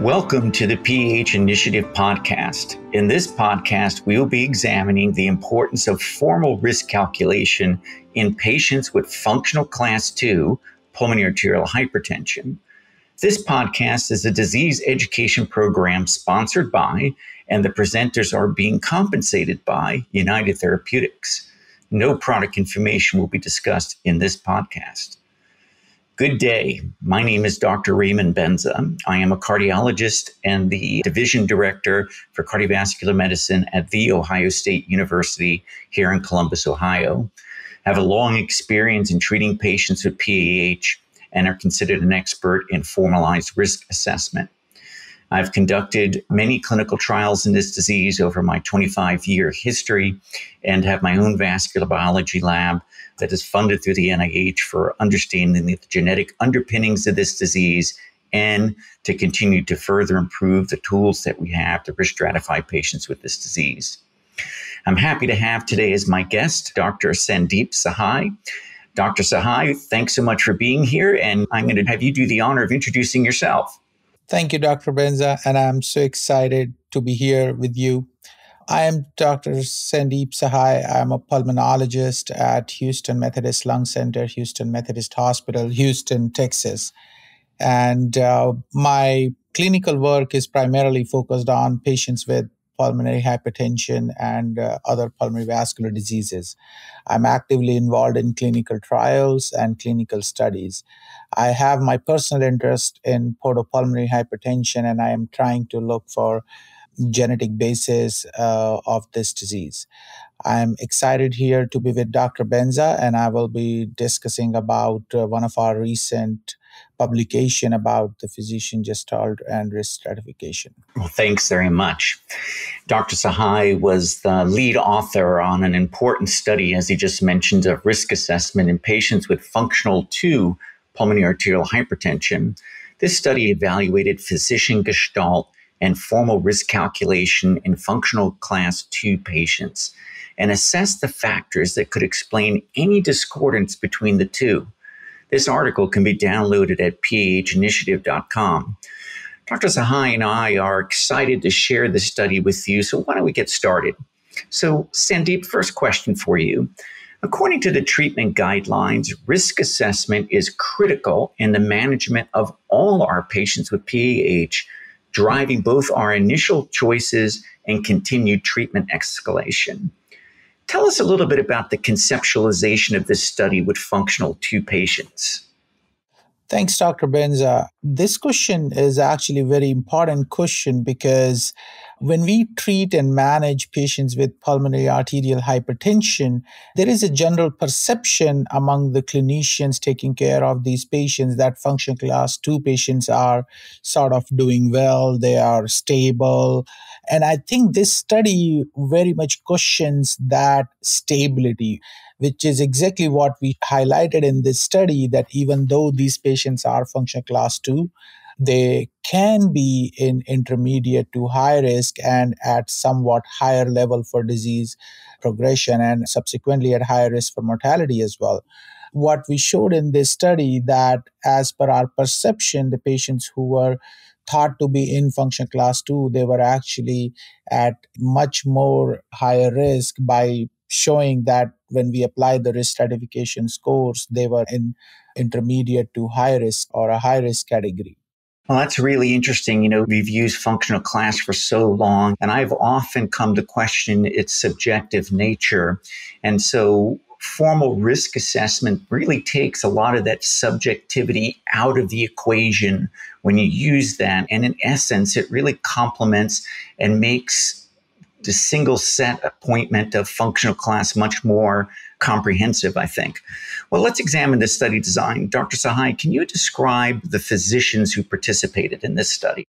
Welcome to the PH Initiative podcast. In this podcast, we will be examining the importance of formal risk calculation in patients with functional class 2 pulmonary arterial hypertension. This podcast is a disease education program sponsored by, and the presenters are being compensated by, United Therapeutics. No product information will be discussed in this podcast. Good day. My name is Dr. Raymond Benza. I am a cardiologist and the division director for cardiovascular medicine at The Ohio State University here in Columbus, Ohio. I have a long experience in treating patients with PAH and are considered an expert in formalized risk assessment. I've conducted many clinical trials in this disease over my 25-year history and have my own vascular biology lab that is funded through the NIH for understanding the genetic underpinnings of this disease and to continue to further improve the tools that we have to risk stratify patients with this disease. I'm happy to have today as my guest, Dr. Sandeep Sahay. Dr. Sahay, thanks so much for being here, and I'm going to have you do the honor of introducing yourself. Thank you, Dr. Benza, and I'm so excited to be here with you. I am Dr. Sandeep Sahay. I'm a pulmonologist at Houston Methodist Lung Center, Houston Methodist Hospital, Houston, Texas. And my clinical work is primarily focused on patients with pulmonary hypertension and other pulmonary vascular diseases. I'm actively involved in clinical trials and clinical studies. I have my personal interest in portopulmonary hypertension, and I am trying to look for genetic basis of this disease. I'm excited here to be with Dr. Benza, and I will be discussing about one of our recent publication about the physician gestalt and risk stratification. Well, thanks very much. Dr. Sahay was the lead author on an important study, as he just mentioned, of risk assessment in patients with functional 2 pulmonary arterial hypertension. This study evaluated physician gestalt and formal risk calculation in functional class 2 patients and assessed the factors that could explain any discordance between the two. This article can be downloaded at pahinitiative.com. Dr. Sahay and I are excited to share this study with you, so why don't we get started? So, Sandeep, first question for you. According to the treatment guidelines, risk assessment is critical in the management of all our patients with PAH, driving both our initial choices and continued treatment escalation. Tell us a little bit about the conceptualization of this study with functional 2 patients. Thanks, Dr. Benza. This question is actually a very important question because when we treat and manage patients with pulmonary arterial hypertension, there is a general perception among the clinicians taking care of these patients that functional class 2 patients are sort of doing well, they are stable. And I think this study very much questions that stability, which is exactly what we highlighted in this study, that even though these patients are functional class 2, they can be in intermediate to high risk and at somewhat higher level for disease progression and subsequently at higher risk for mortality as well. What we showed in this study that as per our perception, the patients who were thought to be in functional class 2, they were actually at much more higher risk by showing that when we apply the risk stratification scores, they were in intermediate to high risk or a high risk category. Well, that's really interesting. You know, we've used functional class for so long, and I've often come to question its subjective nature. And so formal risk assessment really takes a lot of that subjectivity out of the equation when you use that. And in essence, it really complements and makes the single set appointment of functional class much more comprehensive, I think. Well, let's examine the study design. Dr. Sahay, can you describe the physicians who participated in this study?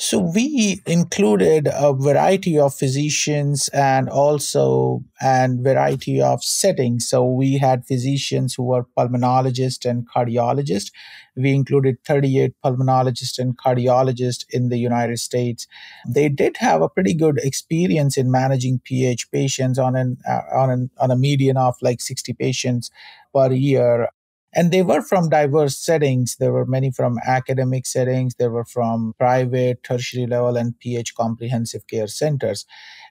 So we included a variety of physicians and also a variety of settings. So we had physicians who were pulmonologists and cardiologists. We included 38 pulmonologists and cardiologists in the United States. They did have a pretty good experience in managing PH patients on a median of like 60 patients per year. And they were from diverse settings. There were many from academic settings. There were from private, tertiary level, and PH comprehensive care centers.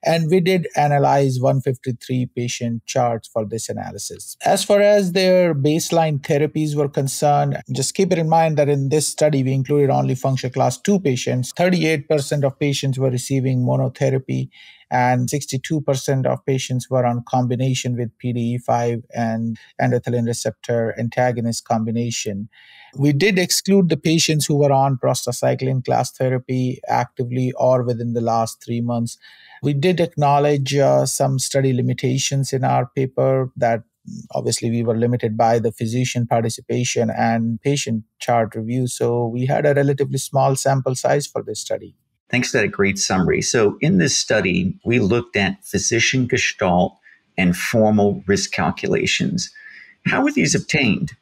And we did analyze 153 patient charts for this analysis. As far as their baseline therapies were concerned, just keep it in mind that in this study, we included only functional class 2 patients. 38% of patients were receiving monotherapy, and 62% of patients were on combination with PDE5 and endothelin receptor antagonist combination. We did exclude the patients who were on prostacyclin class therapy actively or within the last 3 months. We did acknowledge some study limitations in our paper that obviously we were limited by the physician participation and patient chart review. So we had a relatively small sample size for this study. Thanks for that great summary. So in this study, we looked at physician gestalt and formal risk calculations. How were these obtained?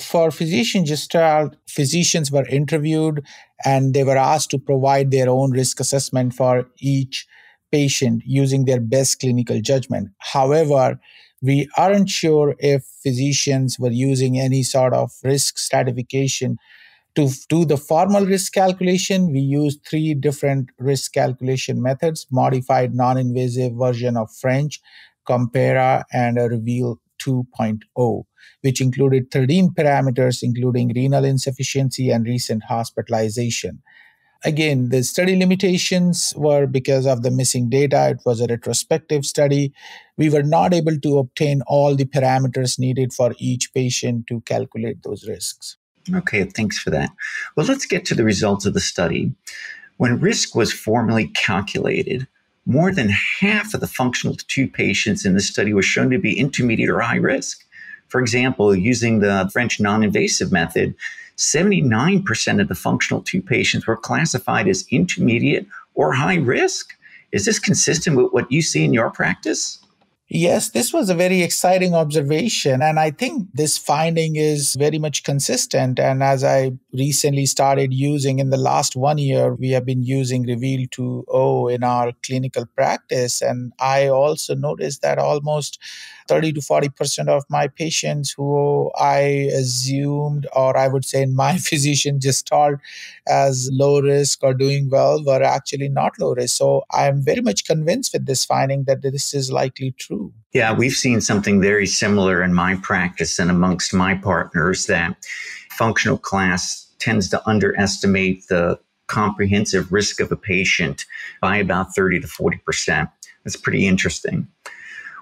For physician gestalt, physicians were interviewed and they were asked to provide their own risk assessment for each patient using their best clinical judgment. However, we aren't sure if physicians were using any sort of risk stratification. To do the formal risk calculation, we used 3 different risk calculation methods: modified non-invasive version of French Compera, and a Reveal 2.0, which included 13 parameters, including renal insufficiency and recent hospitalization. Again, the study limitations were because of the missing data. It was a retrospective study. We were not able to obtain all the parameters needed for each patient to calculate those risks. Okay, thanks for that. Well, let's get to the results of the study. When risk was formally calculated, more than half of the functional 2 patients in the study were shown to be intermediate or high risk. For example, using the French non-invasive method, 79% of the functional 2 patients were classified as intermediate or high risk. Is this consistent with what you see in your practice? Yes, this was a very exciting observation, and I think this finding is very much consistent. And as I recently started using in the last 1 year, we have been using Reveal 2.0 in our clinical practice. And I also noticed that almost 30 to 40% of my patients who I assumed, or I would say in my physician gestalt, as low risk or doing well, were actually not low risk. So I'm very much convinced with this finding that this is likely true. Yeah, we've seen something very similar in my practice and amongst my partners, that functional class tends to underestimate the comprehensive risk of a patient by about 30 to 40%. That's pretty interesting.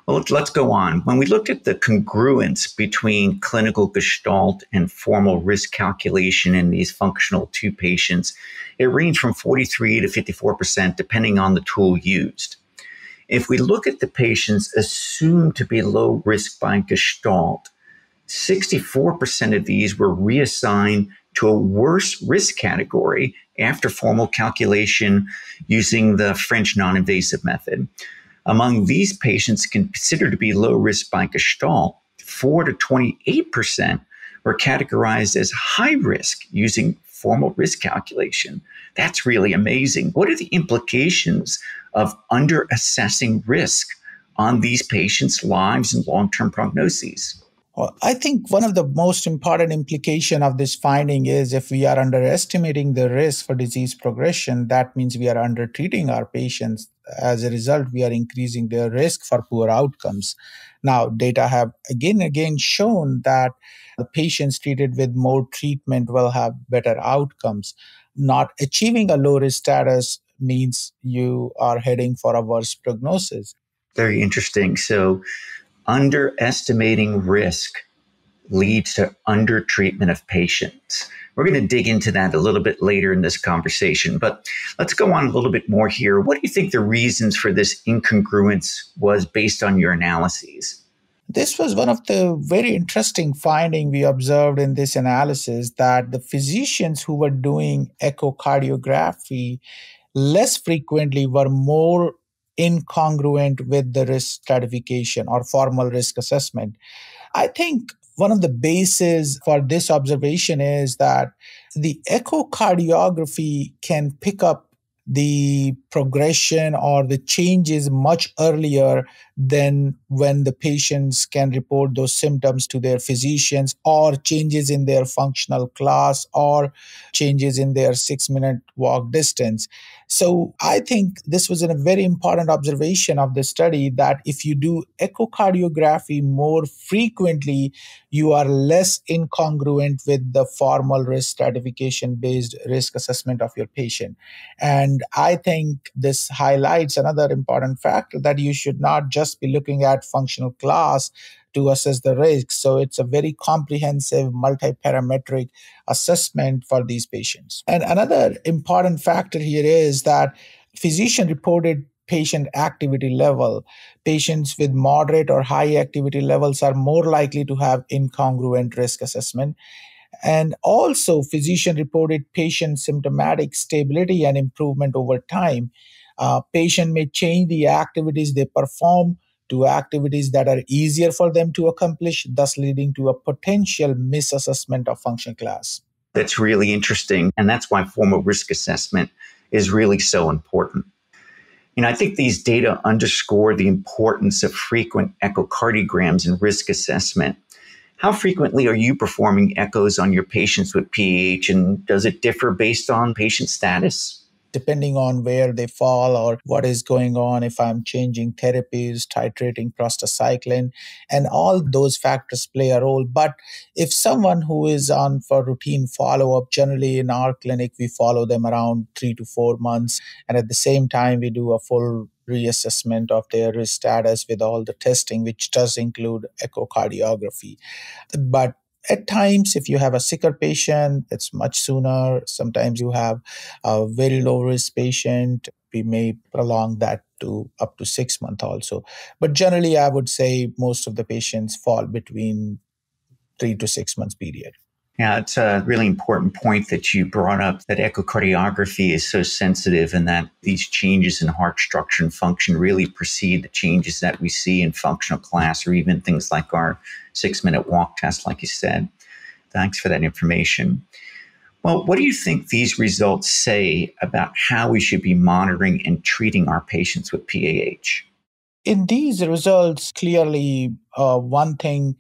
Well, let's go on. When we looked at the congruence between clinical gestalt and formal risk calculation in these functional 2 patients, it ranged from 43 to 54%, depending on the tool used. If we look at the patients assumed to be low risk by Gestalt, 64% of these were reassigned to a worse risk category after formal calculation using the French non-invasive method. Among these patients considered to be low risk by Gestalt, 4 to 28% were categorized as high risk using formal risk calculation. That's really amazing. What are the implications of under-assessing risk on these patients' lives and long-term prognoses? Well, I think one of the most important implications of this finding is if we are underestimating the risk for disease progression, that means we are under-treating our patients. As a result, we are increasing their risk for poor outcomes. Now, data have again and again shown that the patients treated with more treatment will have better outcomes. Not achieving a low-risk status means you are heading for a worse prognosis. Very interesting. So underestimating risk leads to undertreatment of patients. We're going to dig into that a little bit later in this conversation, but let's go on a little bit more here. What do you think the reasons for this incongruence was based on your analyses? This was one of the very interesting findings we observed in this analysis, that the physicians who were doing echocardiography less frequently were more incongruent with the risk stratification or formal risk assessment. I think one of the bases for this observation is that the echocardiography can pick up the progression or the changes much earlier than when the patients can report those symptoms to their physicians, or changes in their functional class, or changes in their 6-minute walk distance. So I think this was a very important observation of the study, that if you do echocardiography more frequently, you are less incongruent with the formal risk stratification-based risk assessment of your patient. And I think this highlights another important factor, that you should not just be looking at functional class to assess the risk. So it's a very comprehensive multi-parametric assessment for these patients. And another important factor here is that physician-reported patient activity level. Patients with moderate or high activity levels are more likely to have incongruent risk assessment. And also, physician-reported patient symptomatic stability and improvement over time. Patient may change the activities they perform to activities that are easier for them to accomplish, thus leading to a potential misassessment of function class. That's really interesting. And that's why formal risk assessment is really so important. And I think these data underscore the importance of frequent echocardiograms in risk assessment. How frequently are you performing echoes on your patients with PAH, and does it differ based on patient status? Depending on where they fall or what is going on, if I'm changing therapies, titrating prostacyclin, and all those factors play a role. But if someone who is on for routine follow-up, generally in our clinic, we follow them around 3 to 4 months. And at the same time, we do a full reassessment of their risk status with all the testing, which does include echocardiography. But at times, if you have a sicker patient, it's much sooner. Sometimes you have a very low-risk patient. We may prolong that to up to 6 months also. But generally, I would say most of the patients fall between 3 to 6 months period. Yeah, it's a really important point that you brought up, that echocardiography is so sensitive and that these changes in heart structure and function really precede the changes that we see in functional class or even things like our 6-minute walk test, like you said. Thanks for that information. Well, what do you think these results say about how we should be monitoring and treating our patients with PAH? In these results, clearly one thing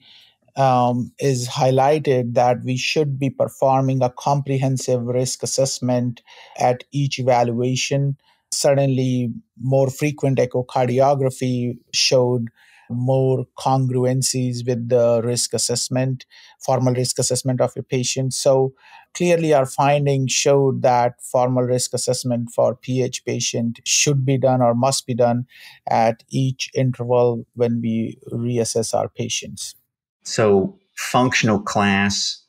is highlighted, that we should be performing a comprehensive risk assessment at each evaluation. Certainly, more frequent echocardiography showed more congruencies with the risk assessment, formal risk assessment of your patient. So clearly, our findings showed that formal risk assessment for PH patient should be done or must be done at each interval when we reassess our patients. So functional class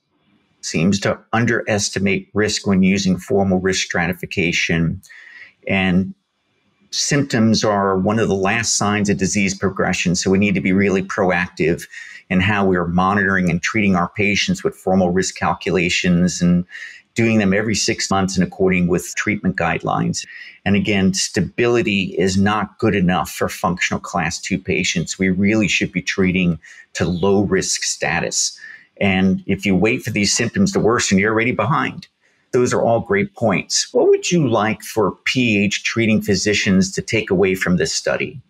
seems to underestimate risk when using formal risk stratification, and symptoms are one of the last signs of disease progression. So we need to be really proactive in how we're monitoring and treating our patients with formal risk calculations and doing them every 6 months and according with treatment guidelines. And again, stability is not good enough for functional class 2 patients. We really should be treating to low risk status. And if you wait for these symptoms to worsen, you're already behind. Those are all great points. What would you like for PH treating physicians to take away from this study?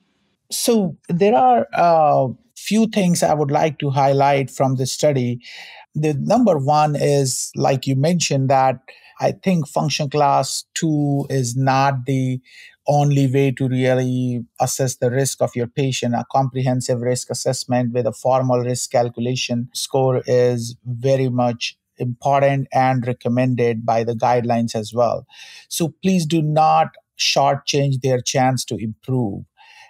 So there are few things I would like to highlight from this study. The number one is, like you mentioned, that I think function class 2 is not the only way to really assess the risk of your patient. A comprehensive risk assessment with a formal risk calculation score is very much important and recommended by the guidelines as well. So please do not shortchange their chance to improve.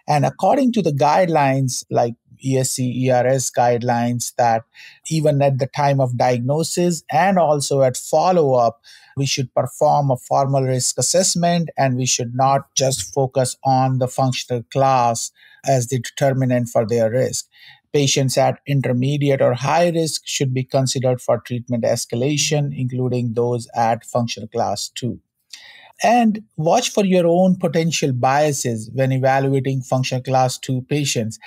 And according to the guidelines, like ESC, ERS guidelines, that even at the time of diagnosis and also at follow-up, we should perform a formal risk assessment, and we should not just focus on the functional class as the determinant for their risk. Patients at intermediate or high risk should be considered for treatment escalation, including those at functional class 2. And watch for your own potential biases when evaluating functional class 2 patients.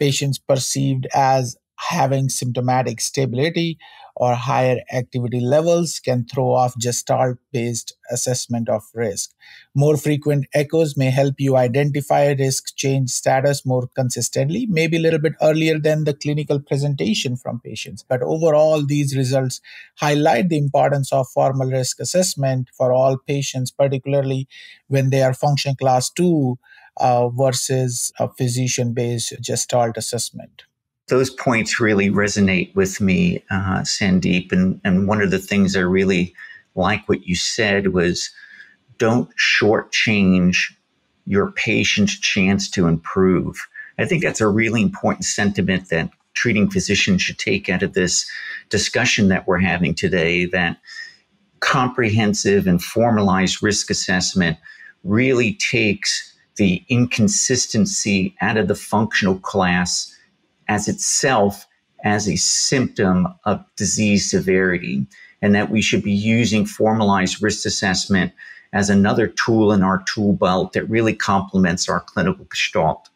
Patients perceived as having symptomatic stability or higher activity levels can throw off gestalt-based assessment of risk. More frequent echoes may help you identify risk change status more consistently, maybe a little bit earlier than the clinical presentation from patients. But overall, these results highlight the importance of formal risk assessment for all patients, particularly when they are function class 2 versus a physician-based gestalt assessment. Those points really resonate with me, Sandeep. And one of the things I really like what you said was don't shortchange your patient's chance to improve. I think that's a really important sentiment that treating physicians should take out of this discussion that we're having today, that comprehensive and formalized risk assessment really takes the inconsistency out of the functional class as itself as a symptom of disease severity, and that we should be using formalized risk assessment as another tool in our tool belt that really complements our clinical gestalt.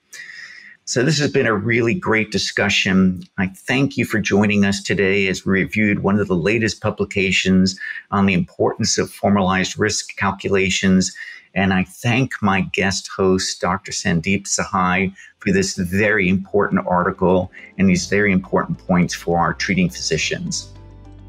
So this has been a really great discussion. I thank you for joining us today as we reviewed one of the latest publications on the importance of formalized risk calculations. And I thank my guest host, Dr. Sandeep Sahay, for this very important article and these very important points for our treating physicians.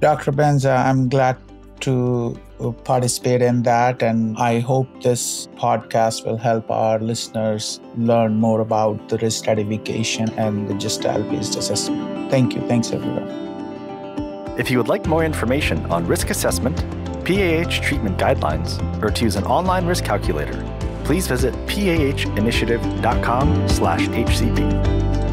Dr. Benza, I'm glad to participate in that. And I hope this podcast will help our listeners learn more about the risk stratification and the gestalt-based assessment. Thank you. Thanks, everyone. If you would like more information on risk assessment, PAH treatment guidelines, or to use an online risk calculator, please visit pahinitiative.com/HCP.